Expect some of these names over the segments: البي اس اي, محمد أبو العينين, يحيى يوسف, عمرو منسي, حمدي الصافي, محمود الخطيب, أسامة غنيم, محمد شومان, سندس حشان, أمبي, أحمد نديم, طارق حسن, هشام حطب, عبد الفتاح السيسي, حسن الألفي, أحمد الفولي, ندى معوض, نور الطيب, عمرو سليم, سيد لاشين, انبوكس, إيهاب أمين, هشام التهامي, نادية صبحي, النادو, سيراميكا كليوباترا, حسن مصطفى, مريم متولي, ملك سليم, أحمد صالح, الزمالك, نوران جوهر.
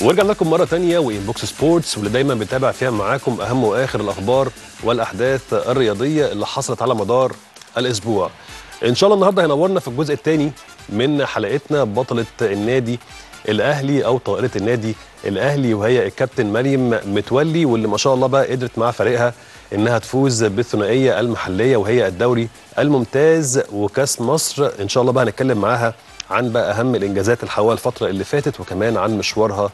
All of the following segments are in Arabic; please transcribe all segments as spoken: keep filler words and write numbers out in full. ورجعنا لكم مرة تانية وإنبوكس سبورتس، واللي دايما بنتابع فيها معاكم أهم وآخر الأخبار والأحداث الرياضية اللي حصلت على مدار الأسبوع. إن شاء الله النهاردة هينورنا في الجزء الثاني من حلقتنا بطلة النادي الأهلي أو طائرة النادي الأهلي، وهي الكابتن مريم متولي، واللي ما شاء الله بقى قدرت مع فريقها إنها تفوز بالثنائية المحلية وهي الدوري الممتاز وكأس مصر. إن شاء الله بقى هنتكلم معاها عن بقى أهم الإنجازات اللي حققها الفترة اللي فاتت، وكمان عن مشوارها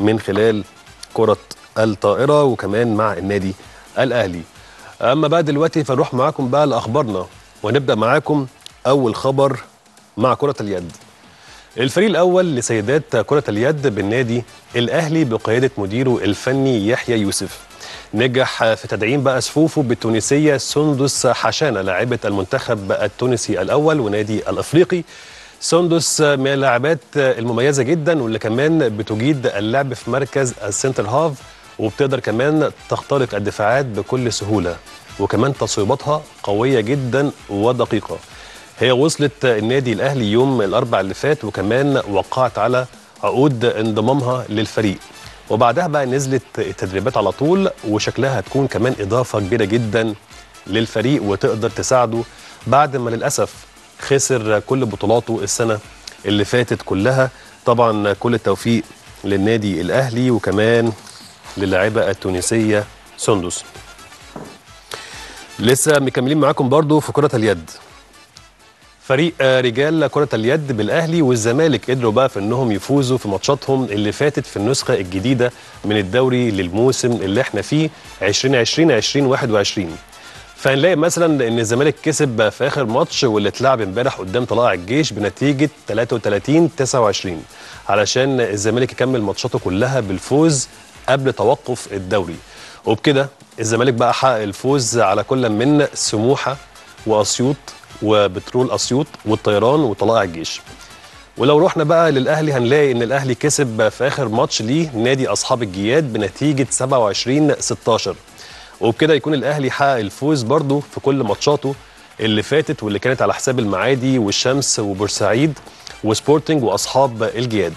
من خلال كرة الطائرة وكمان مع النادي الأهلي. أما بقى دلوقتي فنروح معاكم بقى لأخبارنا، ونبدأ معاكم أول خبر مع كرة اليد. الفريق الأول لسيدات كرة اليد بالنادي الأهلي بقيادة مديره الفني يحيى يوسف نجح في تدعيم بقى صفوفه بالتونسية سندس حشان لاعبة المنتخب التونسي الأول ونادي الأفريقي. سندس من اللاعبات المميزة جدا، واللي كمان بتجيد اللعب في مركز السنتر هاف، وبتقدر كمان تخترق الدفاعات بكل سهولة، وكمان تصويباتها قوية جدا ودقيقة. هي وصلت النادي الأهلي يوم الأربعاء اللي فات، وكمان وقعت على عقود انضمامها للفريق، وبعدها بقى نزلت التدريبات على طول، وشكلها هتكون كمان إضافة كبيرة جدا للفريق وتقدر تساعده بعد ما للأسف خسر كل بطولاته السنة اللي فاتت كلها. طبعا كل التوفيق للنادي الأهلي وكمان للاعبة التونسية سندس. لسه مكملين معاكم برضو في كرة اليد. فريق رجال كرة اليد بالأهلي والزمالك قدروا بقى في أنهم يفوزوا في ماتشاتهم اللي فاتت في النسخة الجديدة من الدوري للموسم اللي احنا فيه عشرين عشرين عشرين واحد وعشرين. فهنلاقي مثلا أن الزمالك كسب في آخر ماتش واللي اتلعب امبارح قدام طلائع الجيش بنتيجة ثلاثة وثلاثين تسعة وعشرين، علشان الزمالك يكمل ماتشاته كلها بالفوز قبل توقف الدوري. وبكده الزمالك بقى حقق الفوز على كل من سموحة وأسيوط وبترول أسيوط والطيران وطلائع الجيش. ولو رحنا بقى للأهلي هنلاقي إن الأهلي كسب في آخر ماتش ليه نادي أصحاب الجياد بنتيجة سبعة وعشرين ستاشر، وبكده يكون الأهلي حقق الفوز برضه في كل ماتشاته اللي فاتت، واللي كانت على حساب المعادي والشمس وبورسعيد وسبورتنج وأصحاب الجياد.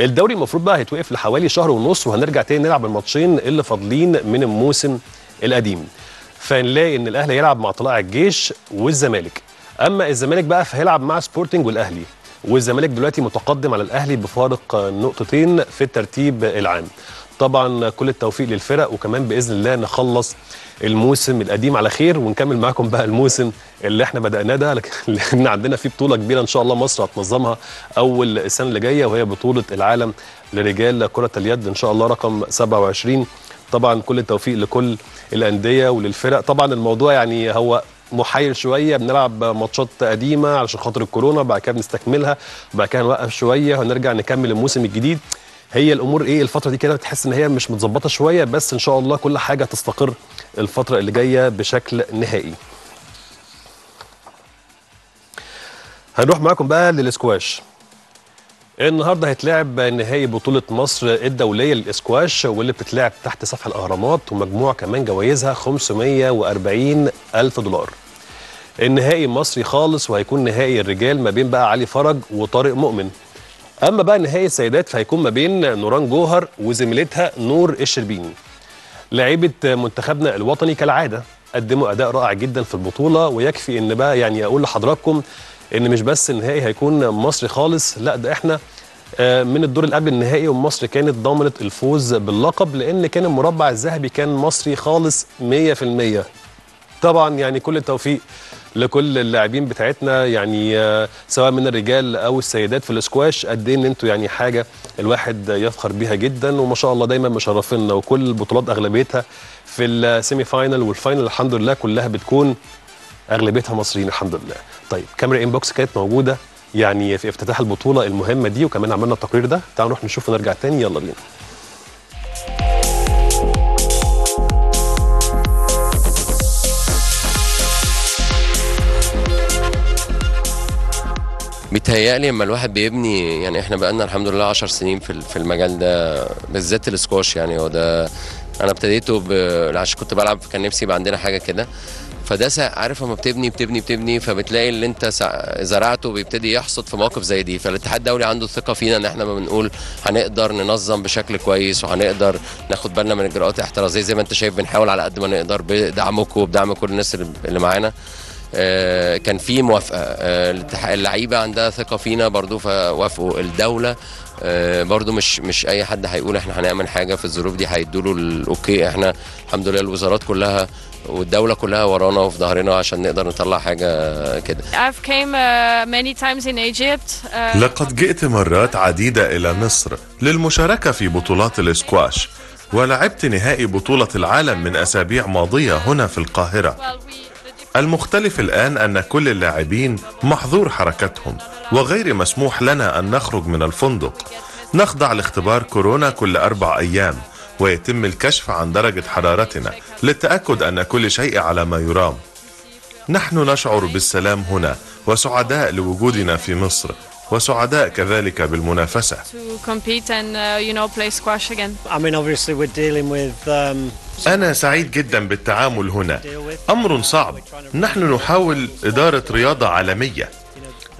الدوري المفروض بقى هيتوقف لحوالي شهر ونص، وهنرجع تاني نلعب الماتشين اللي فاضلين من الموسم القديم. فنلاقي ان الاهلي هيلعب مع طلائع الجيش والزمالك، اما الزمالك بقى فهيلعب مع سبورتنج والاهلي، والزمالك دلوقتي متقدم على الاهلي بفارق نقطتين في الترتيب العام. طبعا كل التوفيق للفرق، وكمان باذن الله نخلص الموسم القديم على خير ونكمل معاكم بقى الموسم اللي احنا بدأناه ده، لان عندنا فيه بطوله كبيره ان شاء الله مصر هتنظمها اول السنه اللي جايه، وهي بطوله العالم لرجال كره اليد ان شاء الله رقم سبعة وعشرين. طبعا كل التوفيق لكل الانديه وللفرق. طبعا الموضوع يعني هو محير شويه، بنلعب ماتشات قديمه علشان خاطر الكورونا، بعد كده بنستكملها، بعد كده نوقف شويه ونرجع نكمل الموسم الجديد. هي الامور ايه الفتره دي كده بتحس ان هي مش متظبطه شويه، بس ان شاء الله كل حاجه تستقر الفتره اللي جايه بشكل نهائي. هنروح معاكم بقى للاسكواش. النهارده هيتلعب نهائي بطولة مصر الدولية للإسكواش، واللي بتتلعب تحت سطح الأهرامات، ومجموع كمان جوائزها خمسمية وأربعين ألف دولار. النهائي مصري خالص، وهيكون نهائي الرجال ما بين بقى علي فرج وطارق مؤمن. أما بقى نهائي السيدات فهيكون ما بين نوران جوهر وزميلتها نور الشربيني. لاعيبة منتخبنا الوطني كالعادة قدموا أداء رائع جدا في البطولة، ويكفي إن بقى يعني أقول لحضراتكم ان مش بس النهائي هيكون مصري خالص، لا ده احنا من الدور اللي قبل النهائي ومصر كانت ضمنت الفوز باللقب، لان كان المربع الذهبي كان مصري خالص مية في المية. طبعا يعني كل التوفيق لكل اللاعبين بتاعتنا، يعني سواء من الرجال او السيدات في الاسكواش، قد ايه ان انتوا يعني حاجه الواحد يفخر بيها جدا، وما شاء الله دايما مشرفينا. وكل البطولات اغلبيتها في السيمي فاينل والفاينل الحمد لله كلها بتكون اغلبيتها مصريين الحمد لله. طيب كاميرا انبوكس كانت موجوده يعني في افتتاح البطوله المهمه دي، وكمان عملنا التقرير ده. تعالوا نروح نشوف ونرجع تاني، يلا بينا. متهيألي اما الواحد بيبني، يعني احنا بقالنا الحمد لله عشر سنين في المجال ده بالذات الاسكواش، يعني هو ده انا ابتديته ب... عشان كنت بلعب، كان نفسي يبقى عندنا حاجه كده، فده عارف لما بتبني بتبني بتبني فبتلاقي اللي انت زرعته بيبتدي يحصد في مواقف زي دي. فالاتحاد الدولي عنده الثقه فينا ان احنا ما بنقول هنقدر ننظم بشكل كويس وهنقدر ناخد بالنا من اجراءات الاحترازيه زي ما انت شايف. بنحاول على قد ما نقدر بدعمكم وبدعم كل الناس اللي معانا. آه كان في موافقه، آه اللعيبه عندها ثقه فينا برضو فوافقوا. الدوله آه برضو مش مش اي حد هيقول احنا هنعمل حاجه في الظروف دي هيدوا له الاوكي. احنا الحمد لله الوزارات كلها والدولة كلها ورانا وفي ظهرنا عشان نقدر نطلع حاجة كده. لقد جئت مرات عديدة إلى مصر للمشاركة في بطولات الاسكواش، ولعبت نهائي بطولة العالم من أسابيع ماضية هنا في القاهرة. المختلف الآن أن كل اللاعبين محظور حركتهم وغير مسموح لنا أن نخرج من الفندق. نخضع لاختبار كورونا كل أربع أيام ويتم الكشف عن درجة حرارتنا للتأكد أن كل شيء على ما يرام. نحن نشعر بالسلام هنا وسعداء لوجودنا في مصر وسعداء كذلك بالمنافسة. أنا سعيد جدا بالتعامل هنا، أمر صعب. نحن نحاول إدارة رياضة عالمية.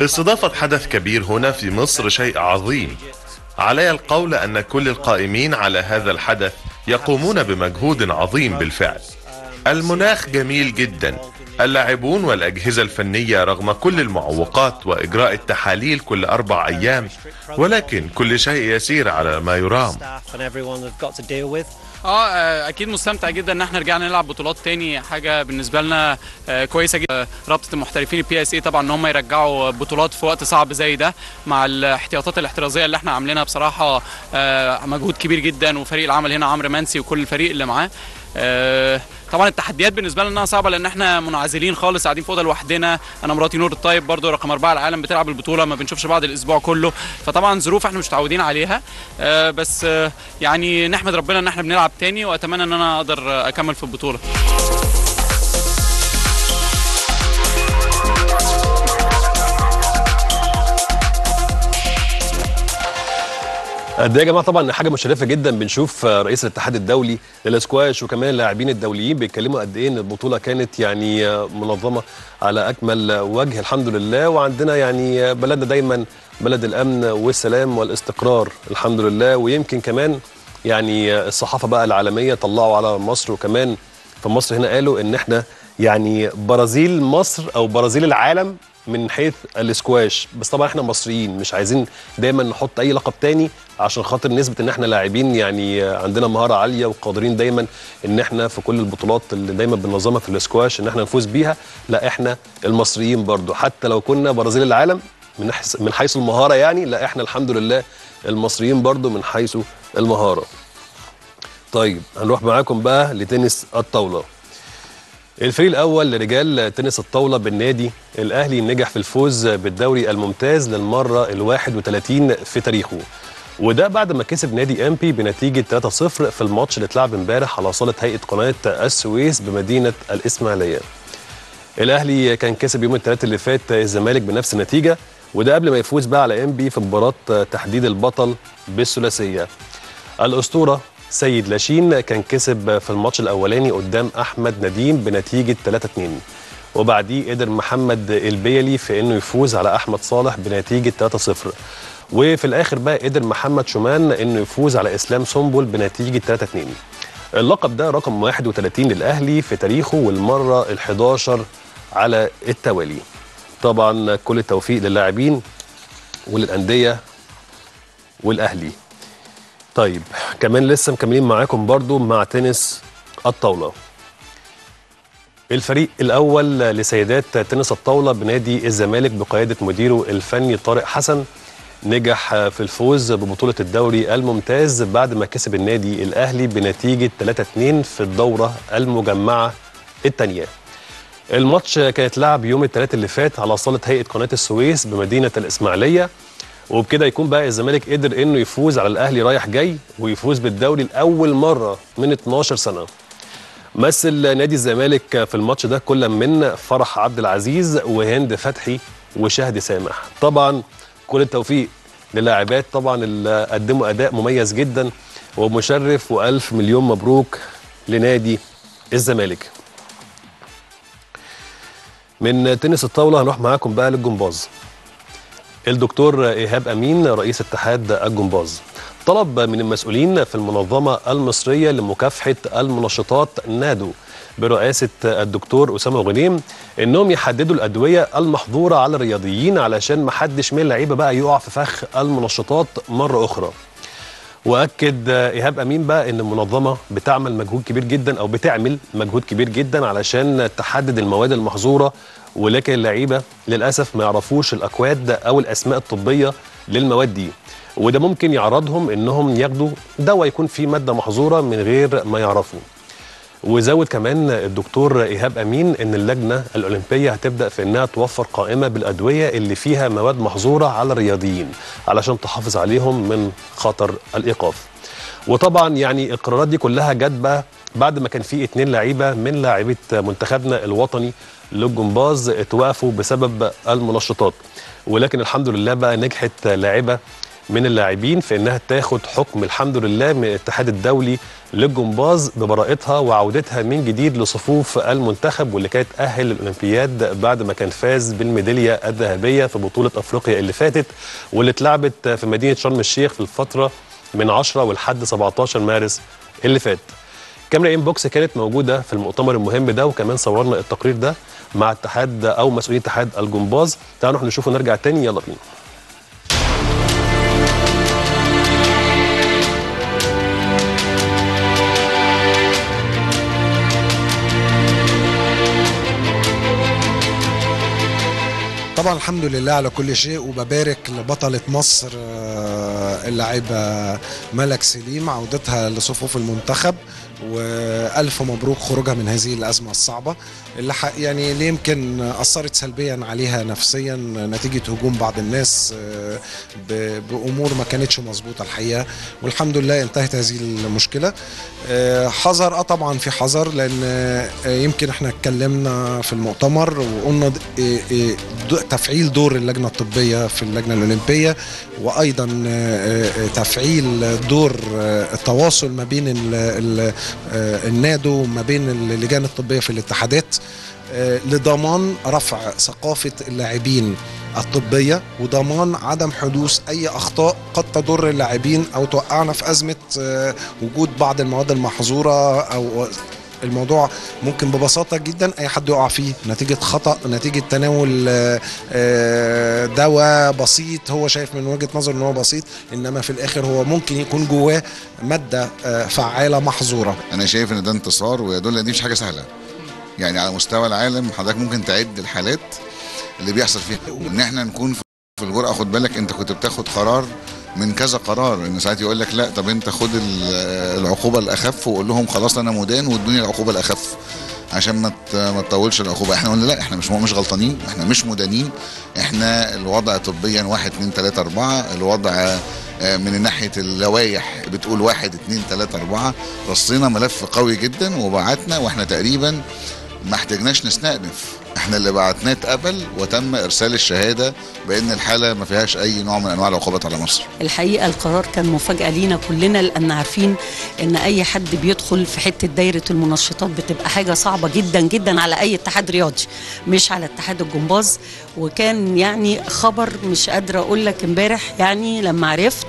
استضافة حدث كبير هنا في مصر شيء عظيم. علي القول أن كل القائمين على هذا الحدث يقومون بمجهود عظيم بالفعل. المناخ جميل جدا، اللاعبون والأجهزة الفنية رغم كل المعوقات وإجراء التحاليل كل أربع أيام، ولكن كل شيء يسير على ما يرام. اه اكيد مستمتع جدا ان احنا رجعنا نلعب بطولات تاني، حاجه بالنسبه لنا كويسه جدا. رابطه المحترفين البي اس اي طبعا ان هم يرجعوا بطولات في وقت صعب زي ده مع الاحتياطات الاحترازيه اللي احنا عاملينها بصراحه مجهود كبير جدا، وفريق العمل هنا عمرو منسي وكل الفريق اللي معاه. طبعا التحديات بالنسبه لنا صعبه لان احنا منعزلين خالص، قاعدين في اوضه لوحدنا. انا مراتي نور الطيب برضو رقم أربعة العالم بتلعب البطوله، ما بنشوفش بعض الاسبوع كله، فطبعا ظروف احنا مش متعودين عليها. بس يعني نحمد ربنا ان احنا بنلعب تاني، واتمنى ان انا اقدر اكمل في البطوله. قد ايه يا جماعه، طبعا حاجه مشرفه جدا. بنشوف رئيس الاتحاد الدولي للاسكواش وكمان اللاعبين الدوليين بيتكلموا قد ايه ان البطوله كانت يعني منظمه على اكمل وجه الحمد لله. وعندنا يعني بلدنا دايما بلد الامن والسلام والاستقرار الحمد لله. ويمكن كمان يعني الصحافه بقى العالميه طلعوا على مصر، وكمان في مصر هنا قالوا ان احنا يعني برازيل مصر او برازيل العالم من حيث الاسكواش. بس طبعا احنا مصريين مش عايزين دايما نحط اي لقب تاني عشان خاطر نثبت ان احنا لاعبين يعني عندنا مهاره عاليه وقادرين دايما ان احنا في كل البطولات اللي دايما بننظمها في الاسكواش ان احنا نفوز بيها. لا احنا المصريين برضو حتى لو كنا برازيل العالم من حيث من حيث المهاره يعني، لا احنا الحمد لله المصريين برضو من حيث المهاره. طيب هنروح معاكم بقى لتنس الطاوله. الفريق الأول لرجال تنس الطاولة بالنادي الأهلي نجح في الفوز بالدوري الممتاز للمرة الواحد وثلاثين في تاريخه، وده بعد ما كسب نادي أمبي بنتيجة ثلاثة صفر في الماتش اللي اتلعب امبارح على صالة هيئة قناة السويس بمدينة الإسماعيلية. الأهلي كان كسب يوم الثلاثاء اللي فات الزمالك بنفس النتيجة، وده قبل ما يفوز بقى على أمبي في مباراة تحديد البطل بالثلاثية. الأسطورة سيد لاشين كان كسب في الماتش الاولاني قدام احمد نديم بنتيجه ثلاثة اثنين، وبعديه قدر محمد البيلي في انه يفوز على احمد صالح بنتيجه ثلاثة صفر، وفي الاخر بقى قدر محمد شومان انه يفوز على اسلام سنبل بنتيجه ثلاثة اثنين. اللقب ده رقم واحد وثلاثين للاهلي في تاريخه والمره الحادية عشرة على التوالي. طبعا كل التوفيق للاعبين وللانديه والاهلي. طيب كمان لسه مكملين معاكم برضو مع تنس الطاولة. الفريق الأول لسيدات تنس الطاولة بنادي الزمالك بقيادة مديره الفني طارق حسن نجح في الفوز ببطولة الدوري الممتاز بعد ما كسب النادي الأهلي بنتيجة ثلاثة اثنين في الدورة المجمعة الثانية. الماتش كان اتلعب يوم الثلاثاء اللي فات على صالة هيئة قناة السويس بمدينة الإسماعيلية، وبكده يكون بقى الزمالك قدر انه يفوز على الاهلي رايح جاي ويفوز بالدوري لاول مره من اثني عشر سنه. مثل نادي الزمالك في الماتش ده كل من فرح عبد العزيز وهند فتحي وشهد سامح. طبعا كل التوفيق للاعبات طبعا اللي قدموا اداء مميز جدا ومشرف، والف مليون مبروك لنادي الزمالك. من تنس الطاوله هنروح معاكم بقى للجمباز. الدكتور إيهاب أمين رئيس اتحاد الجمباز طلب من المسؤولين في المنظمه المصريه لمكافحه المنشطات نادو برئاسه الدكتور أسامة غنيم انهم يحددوا الادويه المحظوره على الرياضيين علشان ما حدش من اللعيبه بقى يقع في فخ المنشطات مره اخرى. واكد إيهاب أمين بقى ان المنظمه بتعمل مجهود كبير جدا او بتعمل مجهود كبير جدا علشان تحدد المواد المحظوره، ولكن اللعيبه للاسف ما يعرفوش الاكواد او الاسماء الطبيه للمواد دي، وده ممكن يعرضهم انهم ياخدوا دواء يكون فيه ماده محظوره من غير ما يعرفوا. وزود كمان الدكتور إيهاب أمين ان اللجنه الاولمبيه هتبدا في انها توفر قائمه بالادويه اللي فيها مواد محظوره على الرياضيين علشان تحافظ عليهم من خطر الايقاف. وطبعا يعني القرارات دي كلها جت بقى بعد ما كان في اتنين لعيبه من لاعيبه منتخبنا الوطني للجمباز اتوقفوا بسبب المنشطات، ولكن الحمد لله بقى نجحت لاعبه من اللاعبين في انها تاخد حكم الحمد لله من الاتحاد الدولي للجمباز ببراءتها وعودتها من جديد لصفوف المنتخب، واللي كانت تأهل للأولمبياد بعد ما كان فاز بالميداليه الذهبيه في بطوله افريقيا اللي فاتت واللي اتلعبت في مدينه شرم الشيخ في الفتره من عشرة ولحد سبعتاشر مارس اللي فات. كاميرا انبوكس كانت موجوده في المؤتمر المهم ده، وكمان صورنا التقرير ده مع اتحاد او مسؤولين اتحاد الجمباز. تعالوا نروح نشوفه ونرجع تاني، يلا بينا. طبعا الحمد لله على كل شيء، وببارك لبطلة مصر اللاعبة ملك سليم عودتها لصفوف المنتخب، وألف مبروك خروجها من هذه الأزمة الصعبة اللي يعني اللي يمكن أثرت سلبيا عليها نفسيا نتيجة هجوم بعض الناس بأمور ما كانتش مظبوطة الحقيقة، والحمد لله انتهت هذه المشكلة. حذر اه طبعا في حذر، لأن يمكن احنا اتكلمنا في المؤتمر وقلنا تفعيل دور اللجنة الطبية في اللجنة الأولمبية، وأيضا تفعيل دور التواصل ما بين النادو وما بين اللجان الطبية في الاتحادات لضمان رفع ثقافة اللاعبين الطبية وضمان عدم حدوث أي أخطاء قد تضر اللاعبين أو توقعنا في أزمة وجود بعض المواد المحظورة. أو الموضوع ممكن ببساطة جدا أي حد يقع فيه نتيجة خطأ، نتيجة تناول دواء بسيط هو شايف من وجهة نظر أنه بسيط، إنما في الآخر هو ممكن يكون جواه مادة فعالة محظورة. أنا شايف إن ده انتصار، ويدل إن دي مش حاجة سهلة، يعني على مستوى العالم حضرتك ممكن تعد الحالات اللي بيحصل فيها. وإن إحنا نكون في الجرأة، خد بالك أنت كنت بتاخد قرار من كذا قرار، ان ساعات يقول لك لا طب انت خد العقوبه الاخف، وقول لهم خلاص انا مدان وادوني العقوبه الاخف عشان ما ما تطولش العقوبه. احنا قلنا لا احنا مش مش غلطانين، احنا مش مدانين، احنا الوضع طبيا واحد اتنين تلاته اربعه، الوضع من ناحيه اللوائح بتقول واحد اتنين تلاته اربعه. رصينا ملف قوي جدا وبعتنا، واحنا تقريبا ما احتجناش نستأنف، احنا اللي بعتناه اتقبل وتم ارسال الشهاده بان الحاله ما فيهاش اي نوع من انواع العقوبات على مصر. الحقيقه القرار كان مفاجاه لينا كلنا، لان عارفين ان اي حد بيدخل في حته دايره المنشطات بتبقى حاجه صعبه جدا جدا على اي اتحاد رياضي، مش على اتحاد الجمباز. وكان يعني خبر مش قادره اقول لك امبارح، يعني لما عرفت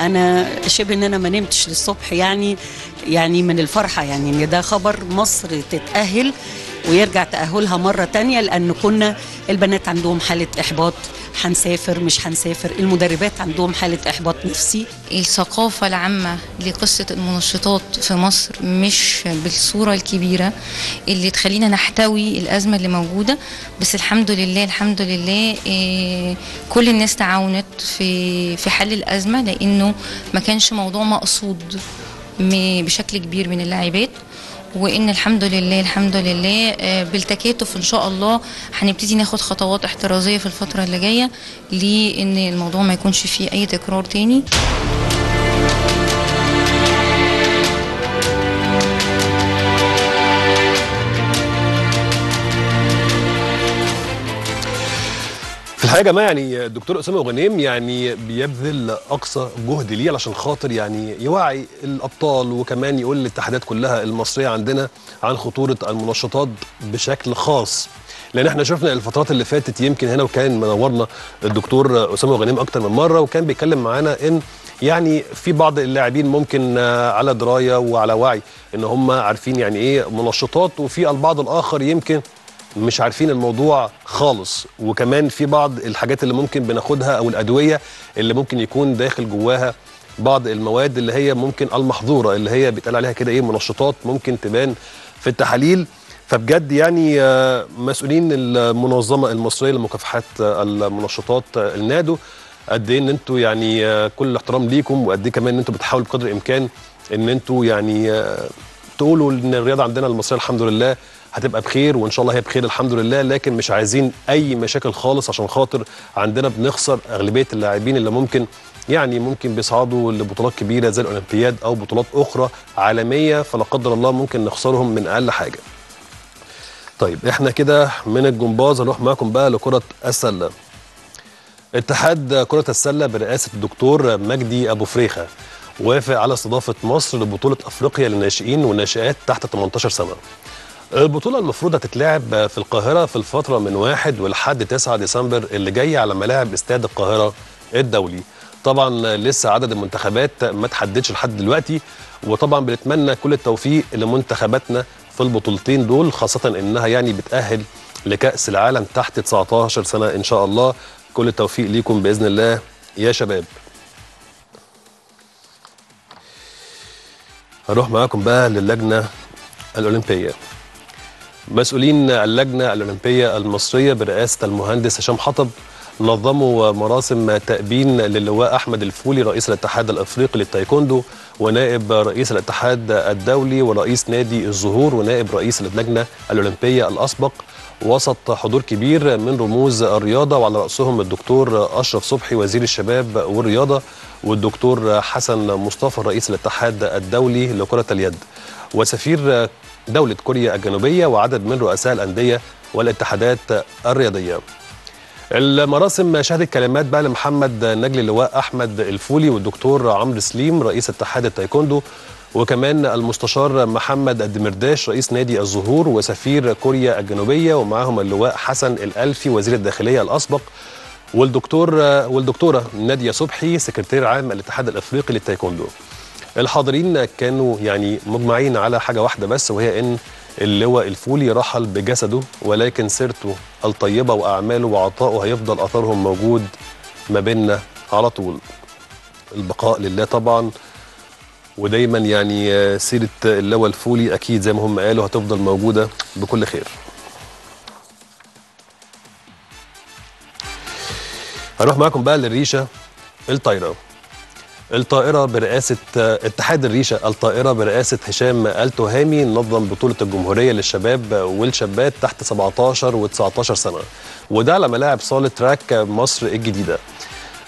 انا شبه ان انا ما نمتش للصبح، يعني يعني من الفرحه، يعني ان ده خبر مصر تتاهل ويرجع تأهلها مرة تانية. لأن كنا البنات عندهم حالة إحباط، هنسافر مش هنسافر، المدربات عندهم حالة إحباط نفسي. الثقافة العامة لقصة المنشطات في مصر مش بالصورة الكبيرة اللي تخلينا نحتوي الأزمة اللي موجودة، بس الحمد لله الحمد لله كل الناس تعاونت في في حل الأزمة، لأنه ما كانش موضوع مقصود بشكل كبير من اللاعبات. وإن الحمد لله الحمد لله بالتكاتف إن شاء الله هنبتدي ناخد خطوات احترازية في الفترة اللي جاية لأن الموضوع ما يكونش فيه أي تكرار تاني. في الحقيقة يا جماعة يعني الدكتور أسامة غنيم يعني بيبذل أقصى جهد ليه علشان خاطر يعني يوعي الأبطال، وكمان يقول للاتحادات كلها المصرية عندنا عن خطورة المنشطات بشكل خاص، لان احنا شفنا الفترات اللي فاتت يمكن هنا، وكان منورنا الدكتور أسامة غنيم اكتر من مره، وكان بيتكلم معانا ان يعني في بعض اللاعبين ممكن على درايه وعلى وعي ان هم عارفين يعني ايه منشطات، وفي البعض الاخر يمكن مش عارفين الموضوع خالص، وكمان في بعض الحاجات اللي ممكن بناخدها او الادويه اللي ممكن يكون داخل جواها بعض المواد اللي هي ممكن المحظوره اللي هي بيتقال عليها كده ايه منشطات، ممكن تبان في التحاليل. فبجد يعني مسؤولين المنظمه المصريه لمكافحه المنشطات النادو، قد ايه ان انتوا يعني كل احترام ليكم، وقد ايه كمان ان انتوا بتحاولوا بقدر الامكان ان انتوا يعني تقولوا ان الرياضه عندنا المصريه الحمد لله هتبقى بخير، وان شاء الله هي بخير الحمد لله، لكن مش عايزين اي مشاكل خالص عشان خاطر عندنا بنخسر اغلبيه اللاعبين اللي ممكن يعني ممكن بيصعدوا لبطولات كبيره زي الاولمبياد او بطولات اخرى عالميه، فلا قدر الله ممكن نخسرهم من اقل حاجه. طيب احنا كده من الجمباز هنروح معاكم بقى لكره السله. اتحاد كره السله برئاسه الدكتور مجدي أبو فريخة وافق على استضافه مصر لبطوله افريقيا للناشئين والناشئات تحت ثمانية عشر سنه. البطوله المفروض هتتلعب في القاهره في الفتره من واحد ولحد تسعة ديسمبر اللي جاي على ملاعب استاد القاهره الدولي. طبعا لسه عدد المنتخبات ما تحددش لحد دلوقتي، وطبعا بنتمنى كل التوفيق لمنتخباتنا في البطولتين دول، خاصه انها يعني بتاهل لكاس العالم تحت تسعة عشر سنه ان شاء الله. كل التوفيق ليكم باذن الله يا شباب. هروح معاكم بقى للجنه الاولمبيه. مسؤولين اللجنه الاولمبيه المصريه برئاسه المهندس هشام حطب نظموا مراسم تأبين للواء أحمد الفولي رئيس الاتحاد الأفريقي للتايكوندو ونائب رئيس الاتحاد الدولي ورئيس نادي الزهور ونائب رئيس اللجنة الأولمبية الأسبق، وسط حضور كبير من رموز الرياضة وعلى رأسهم الدكتور أشرف صبحي وزير الشباب والرياضة والدكتور حسن مصطفى رئيس الاتحاد الدولي لكرة اليد وسفير دولة كوريا الجنوبية وعدد من رؤساء الأندية والاتحادات الرياضية. المراسم شهدت كلمات بقى لمحمد نجل اللواء أحمد الفولي والدكتور عمرو سليم رئيس اتحاد التايكوندو، وكمان المستشار محمد الدمرداش رئيس نادي الزهور وسفير كوريا الجنوبية، ومعهم اللواء حسن الألفي وزير الداخلية الأسبق والدكتور والدكتورة نادية صبحي سكرتير عام الاتحاد الأفريقي للتايكوندو. الحاضرين كانوا يعني مجمعين على حاجة واحدة بس، وهي إن اللواء الفولي رحل بجسده، ولكن سيرته الطيبة وأعماله وعطاؤه هيفضل أثرهم موجود ما بيننا على طول. البقاء لله طبعا، ودايما يعني سيرة اللواء الفولي أكيد زي ما هم قالوا هتفضل موجودة بكل خير. هروح معاكم بقى للريشة الطايرة. الطائرة برئاسة اتحاد الريشة الطائرة برئاسة هشام التهامي نظم بطولة الجمهورية للشباب والشابات تحت سبعة عشر وتسعة عشر سنة، وده على ملاعب صالة تراك مصر الجديدة.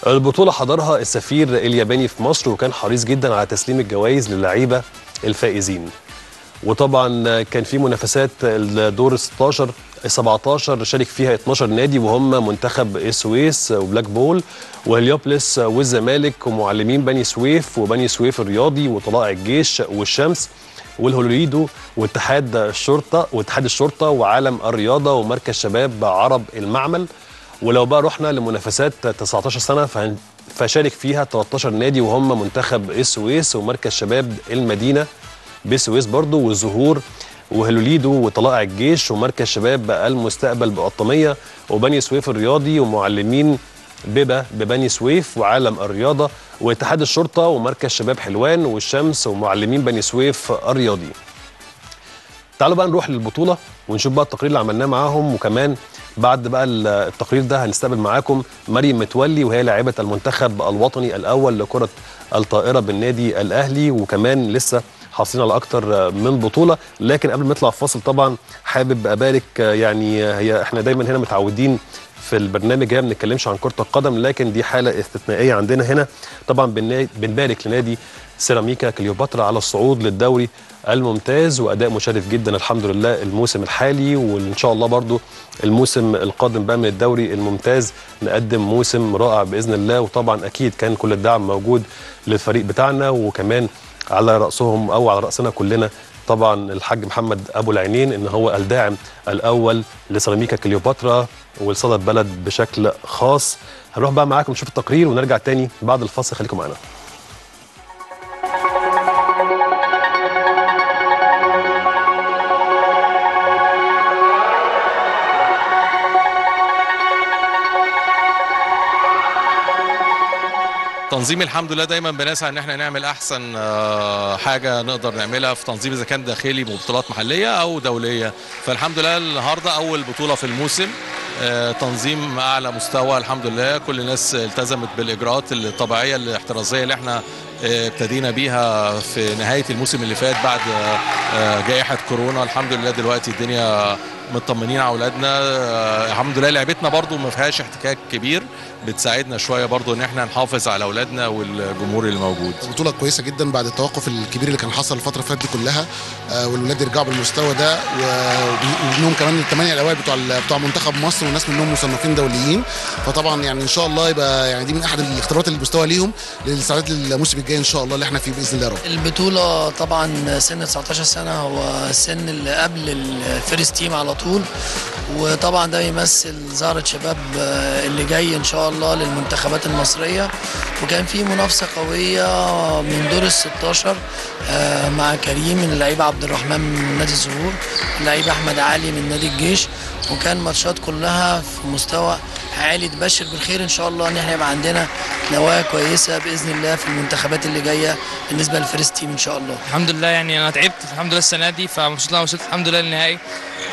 البطولة حضرها السفير الياباني في مصر، وكان حريص جدا على تسليم الجوائز للعيبة الفائزين. وطبعا كان في منافسات الدور ستاشر سبعتاشر شارك فيها اتناشر نادي، وهم منتخب السويس وبلاك بول وهليوبلس والزمالك ومعلمين بني سويف وبني سويف الرياضي وطلائع الجيش والشمس والهولوريدو واتحاد الشرطه واتحاد الشرطه وعالم الرياضه ومركز شباب عرب المعمل. ولو بقى رحنا لمنافسات تسعة عشر سنه فشارك فيها تلتاشر نادي، وهم منتخب السويس ومركز شباب المدينه بالسويس برضو والزهور وهلوليدو وطلائع الجيش ومركز شباب المستقبل بقطامية وبني سويف الرياضي ومعلمين ببا ببني سويف وعالم الرياضة واتحاد الشرطة ومركز شباب حلوان والشمس ومعلمين بني سويف الرياضي. تعالوا بقى نروح للبطولة ونشوف بقى التقرير اللي عملناه معاهم، وكمان بعد بقى التقرير ده هنستقبل معاكم مريم متولي وهي لاعبة المنتخب الوطني الأول لكرة الطائرة بالنادي الأهلي، وكمان لسه حاصلين على اكتر من بطوله. لكن قبل ما نطلع في فاصل طبعا حابب ابارك يعني هي احنا دايما هنا متعودين في البرنامج هنا ما بنتكلمش عن كره القدم، لكن دي حاله استثنائيه عندنا هنا. طبعا بنبارك لنادي سيراميكا كليوباترا على الصعود للدوري الممتاز، واداء مشرف جدا الحمد لله الموسم الحالي، وان شاء الله برضو الموسم القادم بقى من الدوري الممتاز نقدم موسم رائع باذن الله. وطبعا اكيد كان كل الدعم موجود للفريق بتاعنا، وكمان على رأسهم أو على رأسنا كلنا طبعا الحاج محمد أبو العينين إن هو الداعم الأول لسيراميكا كليوباترا ولصدى البلد بشكل خاص. هنروح بقى معاكم نشوف التقرير ونرجع تاني بعد الفاصل، خليكم معانا. تنظيم الحمد لله دايما بنسعى ان احنا نعمل احسن حاجه نقدر نعملها في تنظيم اذا كان داخلي ببطولات محليه او دوليه، فالحمد لله النهارده اول بطوله في الموسم، تنظيم اعلى مستوى الحمد لله، كل الناس التزمت بالاجراءات الطبيعيه الاحترازيه اللي احنا ابتدينا بيها في نهايه الموسم اللي فات بعد جائحه كورونا. الحمد لله دلوقتي الدنيا مطمنين على اولادنا، الحمد لله لعبتنا برضو ما فيهاش احتكاك كبير، بتساعدنا شويه برضو ان احنا نحافظ على اولادنا والجمهور اللي موجود. بطوله كويسه جدا بعد التوقف الكبير اللي كان حصل الفتره اللي فاتت دي كلها، والولاد يرجعوا بالمستوى ده، ومنهم كمان الثمانيه الاوائل بتوع بتوع منتخب مصر والناس منهم مصنفين دوليين، فطبعا يعني ان شاء الله يبقى يعني دي من احد الاختيارات اللي مستوى ليهم للسعادات الموسم الجاي ان شاء الله اللي احنا فيه باذن الله رب. البطوله طبعا سن تسعتاشر سنه هو السن اللي قبل الفيرست تيم على طول، وطبعا ده يمثل زهرة شباب اللي جاي ان شاء الله للمنتخبات المصريه، وكان في منافسه قويه من دور ال ستاشر مع كريم من اللعيب عبد الرحمن من نادي الزهور، اللعيب احمد علي من نادي الجيش، وكان ماتشات كلها في مستوى عالي. تبشر بالخير ان شاء الله ان احنا يبقى عندنا نوايا كويسه باذن الله في المنتخبات اللي جايه بالنسبه للفيرست تيم ان شاء الله. الحمد لله يعني انا تعبت الحمد لله السنه دي، فمبسوط انا وصلت الحمد لله للنهائي،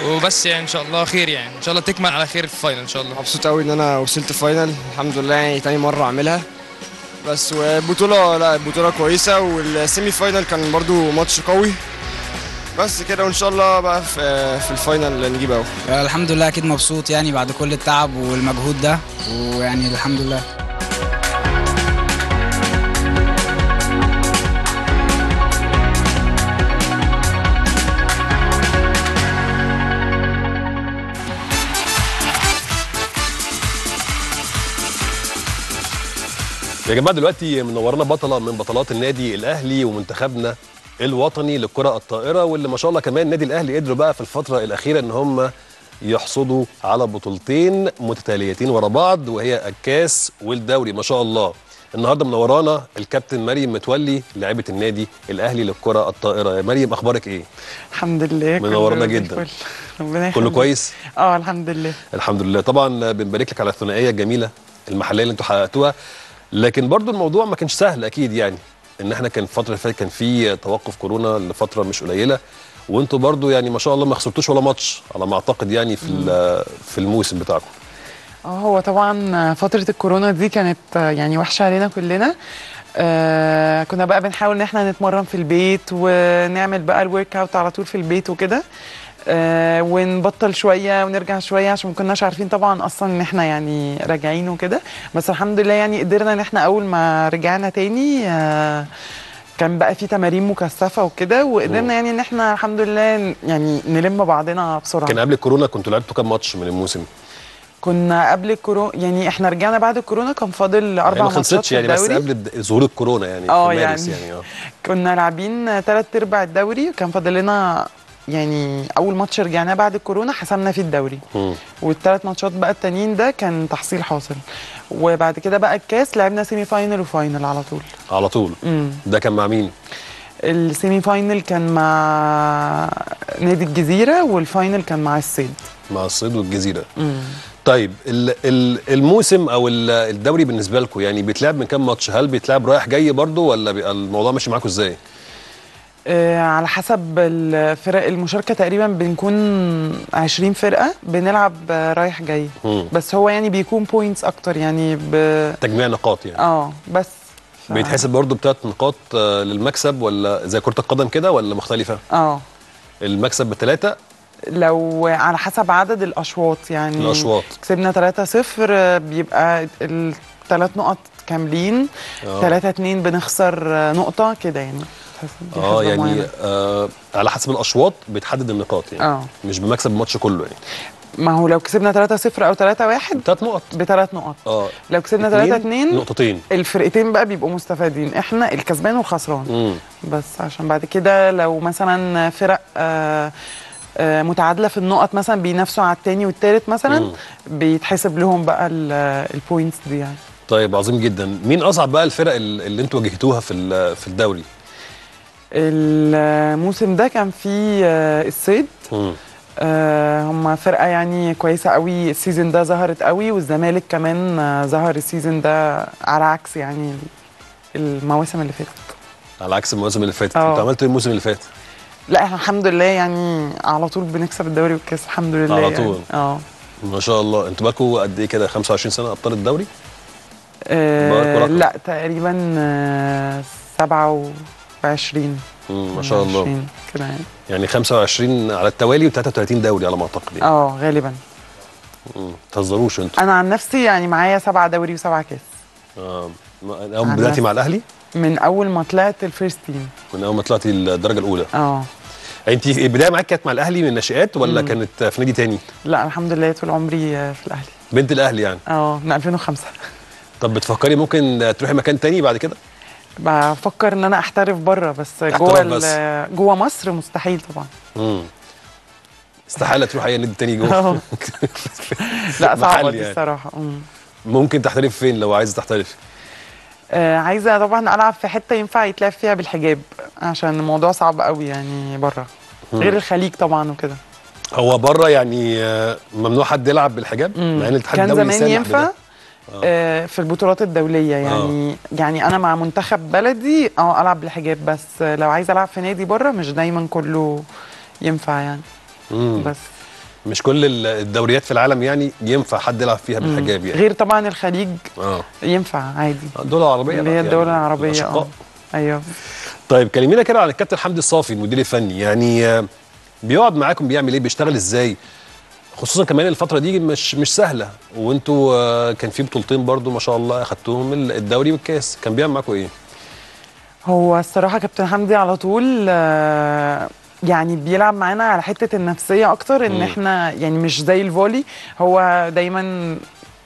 وبس يعني ان شاء الله خير، يعني ان شاء الله تكمل على خير في الفاينل ان شاء الله. مبسوط قوي ان انا وصلت الفاينل الحمد لله، يعني تاني مره اعملها بس، والبطوله لا البطوله كويسه، والسيمي فاينل كان برده ماتش قوي بس كده، وان شاء الله بقى في, في الفاينل نجيب اهو. الحمد لله اكيد مبسوط يعني بعد كل التعب والمجهود ده، ويعني الحمد لله. يا جماعه دلوقتي منورنا بطله من بطلات النادي الاهلي ومنتخبنا الوطني للكره الطائره، واللي ما شاء الله كمان النادي الاهلي قدروا بقى في الفتره الاخيره ان هم يحصدوا على بطولتين متتاليتين ورا بعض، وهي الكاس والدوري. ما شاء الله النهارده منورانا الكابتن مريم متولي لاعبه النادي الاهلي للكره الطائره. يا مريم اخبارك ايه؟ الحمد لله منورنا جدا. ربنا يخليك. كله كويس؟ اه الحمد لله الحمد لله. طبعا بنبارك لك على الثنائيه الجميله المحليه اللي انتوا حققتوها، لكن برضو الموضوع ما كانش سهل اكيد، يعني ان احنا كان الفتره اللي فاتت كان في توقف كورونا لفتره مش قليله، وانتوا برضو يعني ما شاء الله ما خسرتوش ولا ماتش على ما اعتقد يعني في في الموسم بتاعكم. اه هو طبعا فتره الكورونا دي كانت يعني وحشه علينا كلنا، آه كنا بقى بنحاول ان احنا نتمرن في البيت ونعمل بقى الورك اوت على طول في البيت وكده، آه ونبطل شويه ونرجع شويه عشان ما كناش عارفين طبعا اصلا ان احنا يعني راجعين وكده، بس الحمد لله يعني قدرنا ان احنا اول ما رجعنا تاني آه كان بقى في تمارين مكثفه وكده، وقدرنا يعني ان احنا الحمد لله يعني نلم بعضنا بسرعه. كان قبل الكورونا كنتوا لعبتوا كام ماتش من الموسم؟ كنا قبل الكورونا يعني احنا رجعنا بعد الكورونا كان فاضل اربع يعني ماتشات في الدوري، ما خلصتش يعني بس قبل ظهور الكورونا يعني اه يعني, يعني أوه. كنا لاعبين ثلاث ارباع الدوري، وكان فاضل لنا يعني اول ماتش رجعناه بعد الكورونا حسمنا فيه الدوري، والثلاث ماتشات بقى التانيين ده كان تحصيل حاصل، وبعد كده بقى الكاس لعبنا سيمي فاينل وفاينل على طول على طول. مم. ده كان مع مين؟ السيمي فاينل كان مع نادي الجزيره، والفاينل كان مع الصيد مع الصيد والجزيره. مم. طيب الموسم او الدوري بالنسبه لكم يعني بيتلعب من كام ماتش؟ هل بيتلعب رايح جاي برده ولا بيبقى الموضوع ماشي معاكم ازاي؟ آه على حسب الفرق المشاركه، تقريبا بنكون عشرين فرقه بنلعب رايح جاي. مم. بس هو يعني بيكون بوينتس اكتر يعني ب... تجميع نقاط يعني اه بس ف... بيتحسب برضو بتلات نقاط للمكسب ولا زي كره القدم كده ولا مختلفه؟ اه المكسب بثلاثه لو على حسب عدد الاشواط، يعني الاشواط كسبنا ثلاثة صفر بيبقى الثلاث نقط كاملين، ثلاثة اتنين بنخسر نقطه كده يعني اه يعني آه على حسب الاشواط بتحدد النقاط يعني. أوه. مش بمكسب الماتش كله يعني. ما هو لو كسبنا ثلاثة صفر او ثلاثة واحد بثلاث نقط بثلاث نقط اه لو كسبنا ثلاثة اثنين نقطتين الفرقتين بقى بيبقوا مستفادين، احنا الكسبان والخسران. مم. بس عشان بعد كده لو مثلا فرق آه آه متعادله في النقط مثلا بينافسوا على الثاني والثالث مثلا مم. بيتحسب لهم بقى البوينتس دي يعني. طيب عظيم جدا. مين اصعب بقى الفرق اللي انتوا واجهتوها في في الدوري؟ الموسم ده كان فيه الصيد مم. هم فرقه يعني كويسه قوي السيزون ده، ظهرت قوي، والزمالك كمان ظهر السيزون ده على عكس يعني المواسم اللي فاتت. على عكس المواسم اللي فاتت. انتوا عملتوا ايه الموسم اللي فات؟ لا الحمد لله يعني على طول بنكسب الدوري والكاس الحمد لله على طول. اه يعني. ما شاء الله. انتوا بقالكوا قد ايه كده؟ خمسة وعشرين سنه ابطال الدوري؟ أه لا تقريبا أه سبعة وعشرين. ما شاء الله كده يعني. يعني خمسة وعشرين على التوالي وثلاثة وثلاثين دوري على ما اعتقد. اه غالبا. ما تهزروش انتوا. انا عن نفسي يعني معايا سبعة دوري وسبعة كاس. اه بدأتي مع الاهلي؟ من اول ما طلعت الفيرست تيم. من اول ما طلعتي الدرجه الاولى. اه. انت البدايه معاك كانت مع الاهلي من الناشئات ولا مم. كانت في نادي تاني؟ لا الحمد لله طول عمري في الاهلي. بنت الاهلي يعني؟ اه من ألفين وخمسة. طب بتفكري ممكن تروحي مكان تاني بعد كده؟ بفكر ان انا احترف بره بس جوه جوه مصر مستحيل طبعا. امم استحاله تروح اي نادي تاني جوه. لا صعبه دي الصراحه. يعني. ممكن تحترف فين لو عايزه تحترف؟ آه عايزه طبعا العب في حته ينفع يتلعب فيها بالحجاب عشان الموضوع صعب قوي يعني بره، غير الخليج طبعا وكده. هو بره يعني ممنوع حد يلعب بالحجاب؟ مع ان الاتحاد الدولي كان زمان ينفع آه. في البطولات الدوليه يعني آه. يعني انا مع منتخب بلدي اه العب بالحجاب، بس لو عايزه العب في نادي بره مش دايما كله ينفع يعني. مم. بس مش كل الدوريات في العالم يعني ينفع حد يلعب فيها بالحجاب يعني، غير طبعا الخليج آه. ينفع عادي. الدول العربيه اللي هي الدول يعني العربيه اه ايوه. طيب كلمينا كده عن الكابتن حمدي الصافي المدير الفني، يعني بيقعد معاكم بيعمل ايه؟ بيشتغل ازاي؟ خصوصا كمان الفترة دي مش مش سهلة، وانتوا كان في بطولتين برضو ما شاء الله اخدتهم الدوري والكاس، كان بيعمل معاكم ايه؟ هو الصراحة كابتن حمدي على طول يعني بيلعب معانا على حتة النفسية أكتر، إن م. احنا يعني مش زي الفولي، هو دايما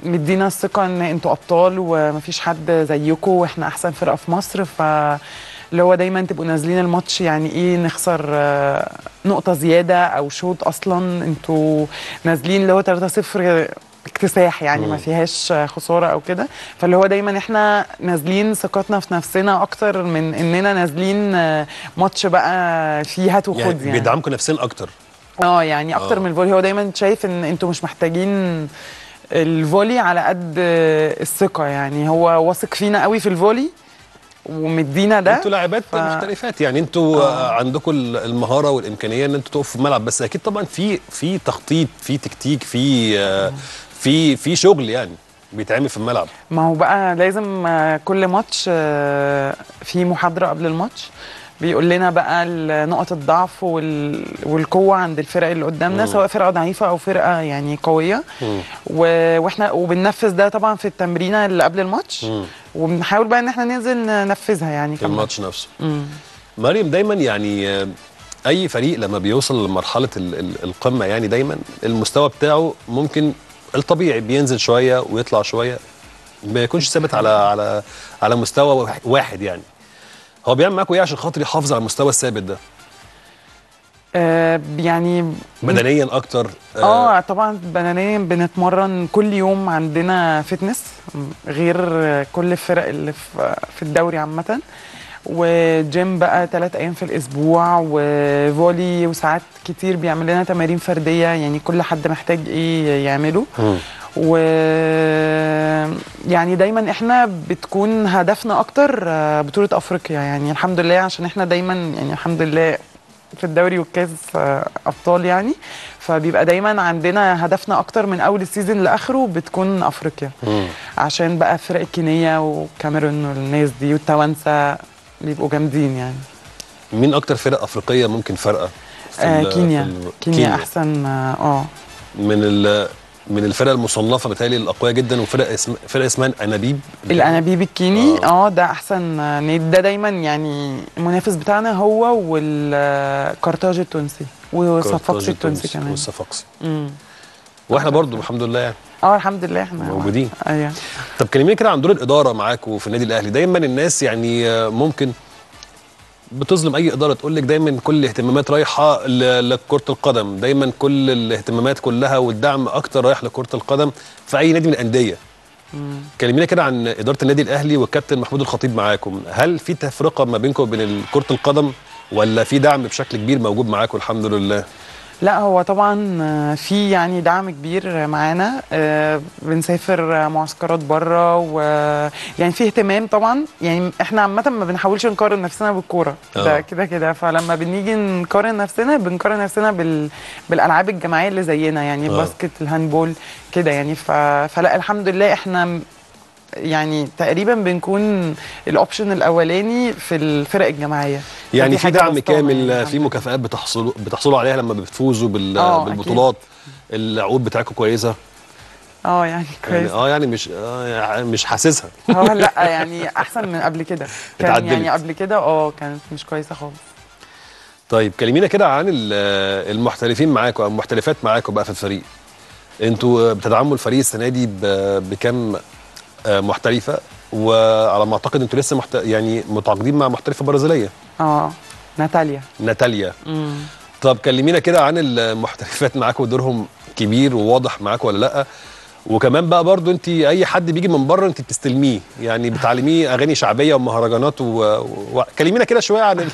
مدينا الثقة إن انتوا أبطال ومفيش حد زيكم واحنا أحسن فرقة في مصر، ف اللي هو دايما تبقوا نازلين الماتش يعني ايه نخسر نقطه زياده او شوط، اصلا انتوا نازلين اللي هو ثلاثة صفر اكتساح يعني ما فيهاش خساره او كده، فاللي هو دايما احنا نازلين ثقتنا في نفسنا اكتر من اننا نازلين ماتش بقى فيه هات وخد يعني. يعني بيدعمكم نفسيا اكتر اه يعني اكتر آه. من الفولي، هو دايما شايف ان انتوا مش محتاجين الفولي على قد الثقه يعني، هو واثق فينا قوي في الفولي ومدينا ده. انتوا لاعبات ف... مختلفات يعني، انتوا آه. عندكم المهاره والامكانيه ان انتوا تقفوا في الملعب، بس اكيد طبعا في في تخطيط، في تكتيك، في آه. في في شغل يعني بيتعمل في الملعب. ما هو بقى لازم كل ماتش في محاضره قبل الماتش بيقول لنا بقى نقط الضعف والقوه عند الفرق اللي قدامنا، سواء فرقه ضعيفه او فرقه يعني قويه، واحنا وبننفذ ده طبعا في التمرينه اللي قبل الماتش، وبنحاول بقى ان احنا ننزل ننفذها يعني في الماتش نفسه. مم. مريم دايما يعني اي فريق لما بيوصل لمرحله القمه يعني دايما المستوى بتاعه ممكن الطبيعي بينزل شويه ويطلع شويه، ما يكونش ثابت على على على مستوى واحد يعني. هو بيعمل معاكم ايه عشان خاطر يحافظ على المستوى الثابت ده؟ آه يعني بدنيا اكتر اه, آه طبعا بدنيا بنتمرن كل يوم، عندنا فتنس غير كل الفرق اللي في الدوري عامه، وجيم بقى ثلاث ايام في الاسبوع، وفولي، وساعات كتير بيعمل لنا تمارين فرديه يعني كل حد محتاج ايه يعمله. م. و يعني دايما احنا بتكون هدفنا اكتر بطوله افريقيا يعني الحمد لله، عشان احنا دايما يعني الحمد لله في الدوري والكاس ابطال يعني، فبيبقى دايما عندنا هدفنا اكتر من اول السيزون لاخره بتكون افريقيا. مم. عشان بقى فرق كينيا والكاميرون والناس دي والتوانسه بيبقوا جامدين يعني. مين اكتر فرق افريقيه ممكن فرقه؟ آه كينيا. ال... كينيا احسن اه من ال من الفرق المصنفه بتهيألي الاقوياء جدا، وفرق اسم فرقه اسمها الانابيب. الانابيب الكيني اه, آه ده احسن نادي، ده دايما يعني المنافس بتاعنا هو والكرتاج التونسي والصفاقسي التونسي كمان. والصفاقسي. واحنا برضو الحمد لله يعني اه الحمد لله احنا موجودين. ايوه. طب كلميني كده عن دور الاداره معاكوا في النادي الاهلي. دايما الناس يعني ممكن بتظلم اي اداره، تقول لك دايما كل الاهتمامات رايحه لكره القدم، دايما كل الاهتمامات كلها والدعم اكتر رايح لكره القدم في اي نادي من الانديه. كلمينا كده عن اداره النادي الاهلي والكابتن محمود الخطيب معاكم، هل في تفرقه ما بينكم وبين كره القدم ولا في دعم بشكل كبير موجود معاكم الحمد لله؟ لا هو طبعا في يعني دعم كبير معانا، بنسافر معسكرات بره ويعني في اهتمام طبعا. يعني احنا عامه ما بنحاولش نقارن نفسنا بالكوره ده كده كده، فلما بنيجي نقارن نفسنا بنقارن نفسنا بال... بالالعاب الجماعيه اللي زينا، يعني الباسكت الهاندبول كده يعني ف... فلا الحمد لله احنا يعني تقريبا بنكون الاوبشن الاولاني في الفرق الجماعيه، يعني في دعم كامل، في مكافآت بتحصلوا بتحصلوا عليها لما بتفوزوا بالبطولات، العقود بتاعتكم كويسه اه يعني كويس اه يعني مش آه مش حاسسها اه لا يعني احسن من قبل كده كان يعني قبل كده اه كانت مش كويسه خالص. طيب كلمينا كده عن المحترفين معاكم او المحترفات معاكم بقى في الفريق، انتوا بتدعموا الفريق السنه دي بكم محترفه؟ وعلى ما اعتقد انتوا لسه محت... يعني متعاقدين مع محترفه برازيليه اه ناتاليا ناتاليا امم طب كلمينا كده عن المحترفات معاكم، دورهم كبير وواضح معاكم ولا لا؟ وكمان بقى برضو انت اي حد بيجي من بره انت بتستلميه، يعني بتعلميه اغاني شعبيه ومهرجانات وكلمينا و... كده شويه عن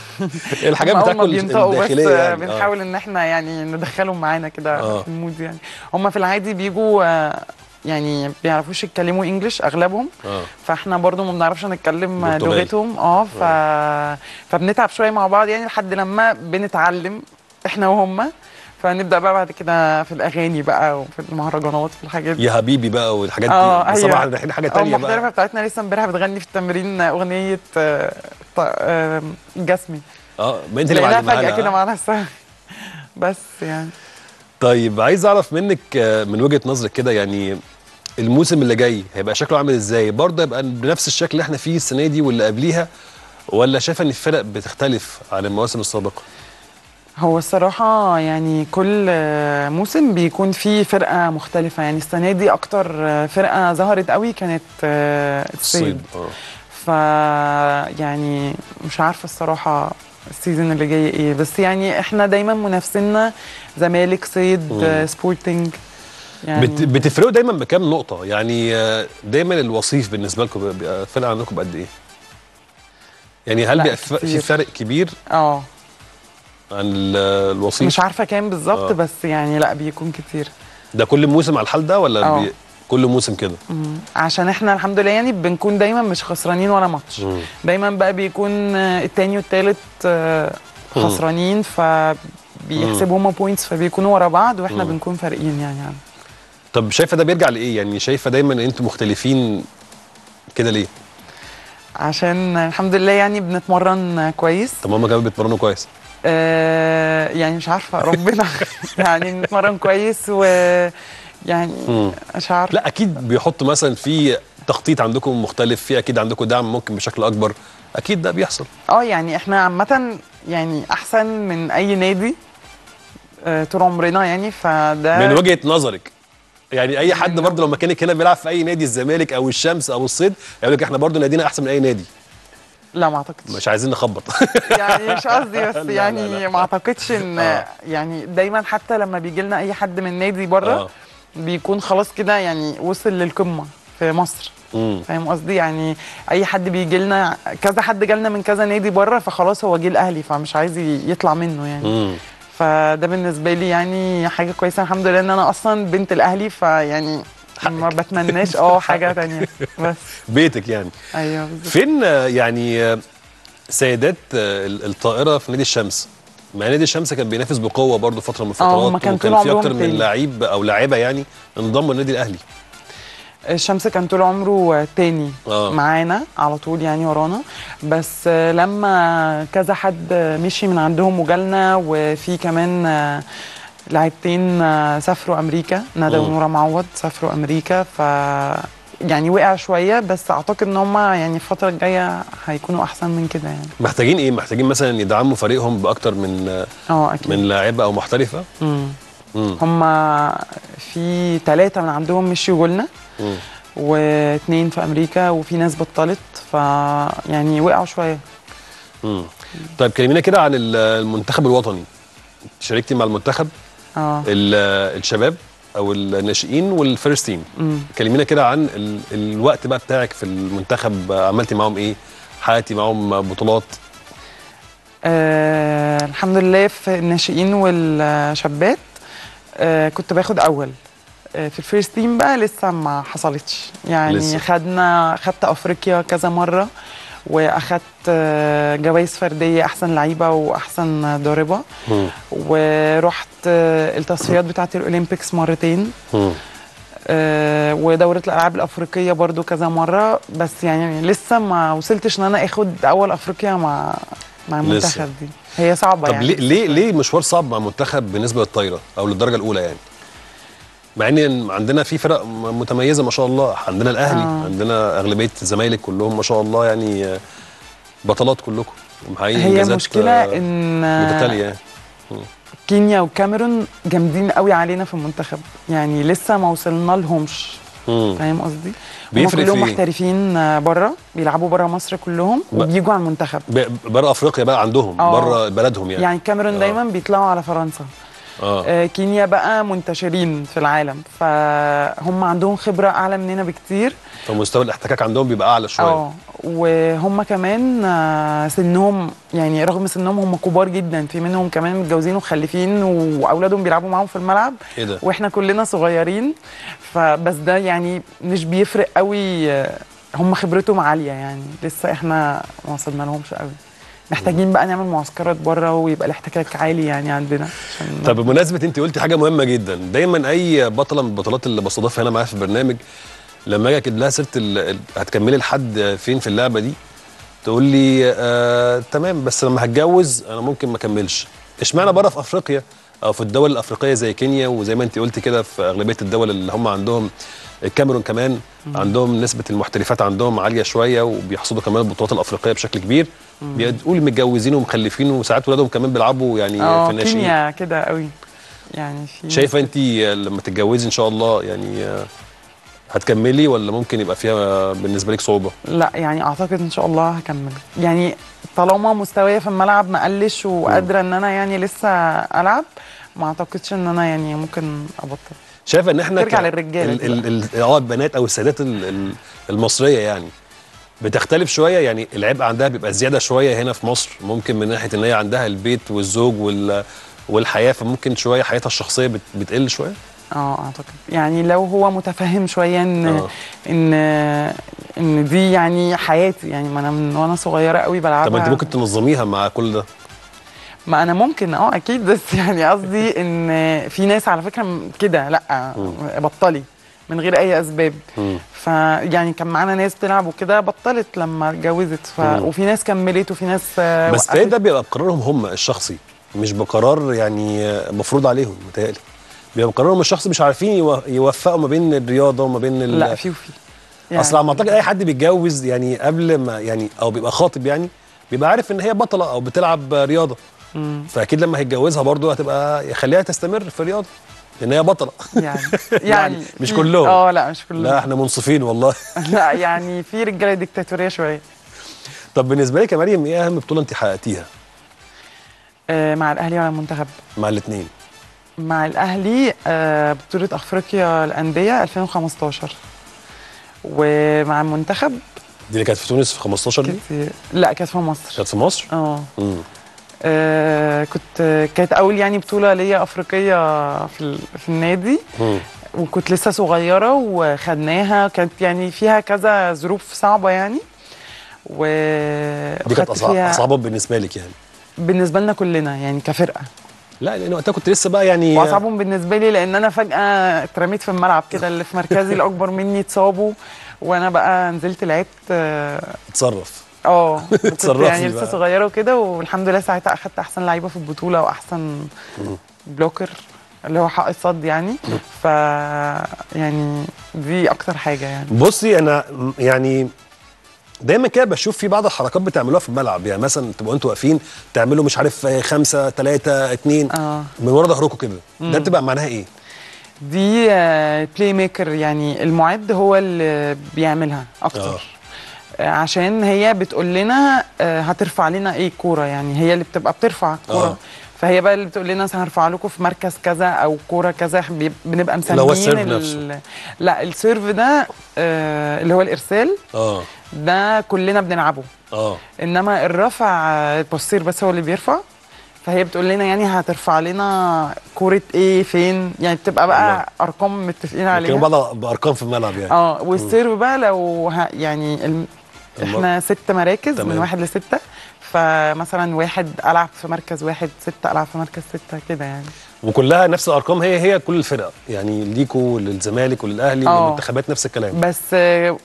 الحاجات بتاعتكم الداخليه. يعني بنحاول ان احنا يعني ندخلهم معانا كده آه. في المود. يعني هم في العادي بيجوا يعني ما بيعرفوش يتكلموا انجلش اغلبهم آه. فاحنا برضو ما بنعرفش نتكلم لغتهم اه ف... آه. فبنتعب شويه مع بعض يعني لحد لما بنتعلم احنا وهم، فنبدا بقى بعد كده في الاغاني بقى وفي المهرجانات في الحاجات دي. يا حبيبي بقى والحاجات دي آه. بس طبعا رايحين حاجه ثانيه بقى. المحترفه بتاعتنا لسه امبارح بتغني في التمرين اغنيه جسمي اه ما انت اللي معلمها فجاه كده معانا السهل بس يعني. طيب عايز اعرف منك من وجهه نظرك كده، يعني الموسم اللي جاي هيبقى شكله عامل ازاي؟ برضه هيبقى بنفس الشكل اللي احنا فيه السنه دي واللي قبليها، ولا شايفه ان الفرق بتختلف عن المواسم السابقه؟ هو الصراحه يعني كل موسم بيكون فيه فرقه مختلفه، يعني السنه دي اكتر فرقه ظهرت قوي كانت الصيد اه ف يعني مش عارفه الصراحه السيزون اللي جاي ايه، بس يعني احنا دايما منافسينا زمالك صيد مم. سبورتنج يعني بت... بتفرقوا دايما بكام نقطه؟ يعني دايما الوصيف بالنسبه لكم بيبقى فرق عنكم بقد ايه؟ يعني هل بيبقى في فرق كبير اه عن الوصيف؟ مش عارفه كام بالظبط بس يعني لا بيكون كتير. ده كل موسم على الحال ده ولا أوه. بي... كل موسم كده؟ عشان احنا الحمد لله يعني بنكون دايما مش خسرانين ولا ماتش، دايما بقى بيكون التاني والتالت خسرانين فبيحسبوا هما بوينتس فبيكونوا ورا بعض واحنا مم. بنكون فارقين يعني, يعني. طب شايفه ده بيرجع لايه؟ يعني شايفه دايما ان انتوا مختلفين كده ليه؟ عشان الحمد لله يعني بنتمرن كويس. طب هما كمان بيتمرنوا كويس؟ آه يعني مش عارفه ربنا يعني بنتمرن كويس و يعني مش عارف. لا اكيد بيحطوا مثلا في تخطيط عندكم مختلف، في اكيد عندكم دعم ممكن بشكل اكبر، اكيد ده بيحصل اه يعني احنا عامه يعني احسن من اي نادي طول عمرنا يعني فده من وجهه نظرك. يعني اي حد برضه لو مكانك هنا بيلعب في اي نادي، الزمالك او الشمس او الصيد، يقول لك احنا برضه نادينا احسن من اي نادي. لا ما اعتقدش، مش عايزين نخبط يعني مش قصدي بس يعني لا لا لا. ما اعتقدش ان آه. يعني دايما حتى لما بيجي لنا اي حد من نادي بره آه. بيكون خلاص كده يعني وصل للقمه في مصر، فاهم قصدي؟ يعني اي حد بيجي لنا كذا حد جالنا من كذا نادي بره فخلاص هو جه الاهلي فمش عايز يطلع منه يعني مم. فده بالنسبه لي يعني حاجه كويسه الحمد لله ان انا اصلا بنت الاهلي فيعني ما بتمناش اه حاجه ثانيه بس بيتك يعني. ايوه بالظبط. فين يعني سيدات الطائره في نادي الشمس؟ مع نادي الشمس كان بينافس بقوه برضه فتره من الفترات وكان في اكتر من لعيب او لاعيبه يعني انضموا للنادي الاهلي. الشمس كان طول عمره تاني آه. معانا على طول يعني ورانا، بس لما كذا حد مشي من عندهم وجالنا، وفي كمان لاعبتين سافروا امريكا، ندى ونوران معوض سافروا امريكا، ف يعني وقع شويه، بس اعتقد ان هم يعني الفتره الجايه هيكونوا احسن من كده. يعني محتاجين ايه؟ محتاجين مثلا يدعموا فريقهم باكتر من اه اكيد من لاعيبه او محترفه. امم هم في ثلاثه من عندهم مشيوا وجولنا واثنين في امريكا وفي ناس بطلت فيعني وقعوا شويه. امم طيب كلمينا كده عن المنتخب الوطني. شاركتي مع المنتخب اه الشباب او الناشئين والفيرست تيم. كلمينا كده عن ال... الوقت بقى بتاعك في المنتخب، عملتي معاهم ايه؟ حققتي معاهم بطولات؟ آه الحمد لله في الناشئين والشابات آه كنت باخد اول. آه في الفيرست تيم بقى لسه ما حصلتش يعني لسه. خدنا خدت افريقيا كذا مره واخدت جوائز فرديه احسن لعيبه واحسن ضاربه ورحت التصفيات بتاعه الاولمبيكس مرتين أه ودوره الالعاب الافريقيه برضو كذا مره، بس يعني لسه ما وصلتش ان انا اخد اول افريقيا مع مع المنتخب. دي هي صعبه. طب يعني ليه ليه ليه مشوار صعب مع المنتخب بالنسبه للطايره او للدرجه الاولى يعني، مع ان عندنا في فرق متميزه ما شاء الله، عندنا الاهلي آه. عندنا اغلبيه الزمالك كلهم ما شاء الله يعني بطلات كلكم حقيقي. هي المشكله ان متتاليه كينيا والكاميرون جامدين قوي علينا في المنتخب، يعني لسه ما وصلنا لهمش. فاهم قصدي؟ بيفرق كلهم محترفين بره، بيلعبوا بره مصر كلهم وبييجوا على المنتخب بره افريقيا بقى عندهم آه. بره بلدهم يعني. يعني الكاميرون آه. دايما بيطلعوا على فرنسا آه. كينيا بقى منتشرين في العالم فهم عندهم خبره اعلى مننا بكتير، فمستوى الاحتكاك عندهم بيبقى اعلى شويه اه وهم كمان سنهم يعني رغم سنهم هم كبار جدا، في منهم كمان متجوزين ومخلفين واولادهم بيلعبوا معاهم في الملعب إيه ده؟ واحنا كلنا صغيرين، فبس ده يعني مش بيفرق قوي، هم خبرتهم عاليه يعني لسه احنا ما وصلنا لهمش قوي، محتاجين بقى نعمل معسكرات بره ويبقى الاحتكاك عالي يعني عندنا. طب بمناسبه انت قلتي حاجه مهمه جدا، دايما اي بطله من البطولات اللي بستضيفها هنا معايا في البرنامج لما اجي اكتب لها سيره هتكملي لحد فين في اللعبه دي تقول لي آه تمام بس لما هتجوز انا ممكن ما اكملش. اشمعنى بره في افريقيا او في الدول الافريقيه زي كينيا وزي ما انت قلتي كده في اغلبيه الدول اللي هم عندهم الكاميرون كمان مم. عندهم نسبه المحترفات عندهم عاليه شويه وبيحصدوا كمان البطولات الافريقيه بشكل كبير، بيقولوا متجوزين ومخلفين وساعات ولادهم كمان بيلعبوا يعني في الناشئين. اه كينيا كده قوي يعني. في شايفه انت لما تتجوزي ان شاء الله يعني هتكملي ولا ممكن يبقى فيها بالنسبه لك صعوبه؟ لا يعني اعتقد ان شاء الله هكمل، يعني طالما مستوايا في الملعب ما قلش وقادره ان انا يعني لسه العب ما اعتقدش ان انا يعني ممكن ابطل. شايفه ان احنا ترجع للرجاله اه البنات او السيدات المصريه يعني بتختلف شويه، يعني العبء عندها بيبقى زياده شويه هنا في مصر، ممكن من ناحيه ان هي عندها البيت والزوج والحياه فممكن شويه حياتها الشخصيه بتقل شويه. اه اعتقد يعني لو هو متفهم شويه ان أوه. ان ان دي يعني حياتي، يعني ما انا من وانا صغيره قوي بلعبها. طب انت ممكن تنظميها مع كل ده؟ ما انا ممكن اه اكيد، بس يعني قصدي ان في ناس على فكره كده لا بطلي من غير اي اسباب، فيعني كان معانا ناس بتلعب وكده بطلت لما اتجوزت ف... وفي ناس كملت وفي ناس بس وقفت. ده بيبقى بقرارهم هم الشخصي مش بقرار يعني مفروض عليهم، متهيألي بيبقى بقرارهم الشخصي، مش عارفين يوفقوا ما بين الرياضه وما بين ال... لا في وفي يعني. اصل ما اعتقد اي حد بيتجوز يعني قبل ما يعني او بيبقى خاطب يعني بيبقى عارف ان هي بطله او بتلعب رياضه فاكيد لما هيتجوزها برضه هتبقى يخليها تستمر في الرياضه لان هي بطله يعني يعني, يعني مش كلهم اه لا مش كلهم لا احنا منصفين والله لا يعني في رجاله ديكتاتوريه شويه. طب بالنسبه لك يا مريم ايه اهم بطوله انت حققتيها؟ آه مع الاهلي ولا المنتخب؟ مع الاثنين. مع الاهلي آه بطوله افريقيا الانديه ألفين وخمستاشر ومع المنتخب دي اللي كانت في تونس في خمستاشر دي؟ كانت لا كانت في مصر. كانت في مصر؟ اه آه كنت كانت اول يعني بطوله ليا افريقيه في ال... في النادي مم. وكنت لسه صغيره وخدناها، كانت يعني فيها كذا ظروف صعبه يعني و دي كانت فيها... صعبه بالنسبه لك يعني؟ بالنسبه لنا كلنا يعني كفرقه. لا لان وقتها كنت لسه بقى يعني واصعبهم بالنسبه لي لان انا فجاه اترميت في الملعب كده، اللي في مركزي الاكبر مني اتصابوا وانا بقى نزلت لعبت اتصرف اه اتصرفت يعني لسه صغيره وكده، والحمد لله ساعتها اخدت احسن لعيبه في البطوله واحسن بلوكر اللي هو حق الصد يعني ف يعني دي اكتر حاجه يعني. بصي انا يعني دايما كده بشوف في بعض الحركات بتعملوها في الملعب، يعني مثلا تبقوا انتوا واقفين تعملوا مش عارف خمسه ثلاثه اثنين آه. من ورا ظهركم كده، ده بتبقى معناها ايه؟ دي بلاي ميكر يعني المعد هو اللي بيعملها اكتر آه. عشان هي بتقول لنا هترفع لنا ايه كوره، يعني هي اللي بتبقى بترفع الكوره آه. فهي بقى اللي بتقول لنا هرفع لكم في مركز كذا او كوره كذا، بنبقى مسميين السيرف نفسه. لا السيرف ده آه اللي هو الارسال اه ده كلنا بنلعبه اه، انما الرفع البوستير بس هو اللي بيرفع، فهي بتقول لنا يعني هترفع لنا كوره ايه فين، يعني بتبقى بقى ارقام متفقين عليها، بتبقى بارقام في الملعب يعني اه. والسيرف بقى لو يعني ال... احنا ست مراكز تمام. من واحد لسته، فمثلا واحد ألعب في مركز واحد، ستة ألعب في مركز ستة كده يعني، وكلها نفس الأرقام هي هي كل الفرق يعني، ليكوا وللزمالك وللأهلي والمنتخبات نفس الكلام، بس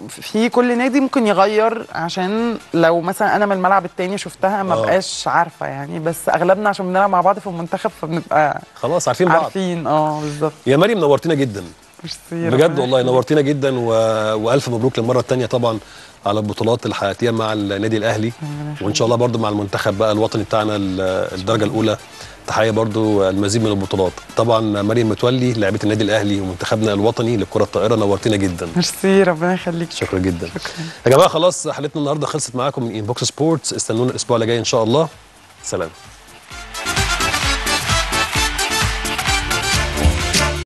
في كل نادي ممكن يغير عشان لو مثلا أنا من الملعب التاني شفتها ما بقاش عارفة يعني، بس أغلبنا عشان بنلعب مع بعض في المنتخب فبنبقى خلاص عارفين بعض عارفين اه بالظبط. يا مريم نورتينا جدا بجد والله، نورتينا جدا و... وألف مبروك للمرة التانية طبعا على البطولات الحياتيه مع النادي الاهلي، وان شاء الله برده مع المنتخب بقى الوطني بتاعنا الدرجه الاولى، تحيه برده المزيد من البطولات. طبعا مريم متولي لاعبه النادي الاهلي ومنتخبنا الوطني للكره الطائره، نورتينا جدا. ميرسي ربنا يخليك، شكرا جدا. شكرا يا جماعه، خلاص حلقتنا النهارده خلصت معاكم من انبوكس سبورتس، استنونا الاسبوع اللي جاي ان شاء الله. سلام.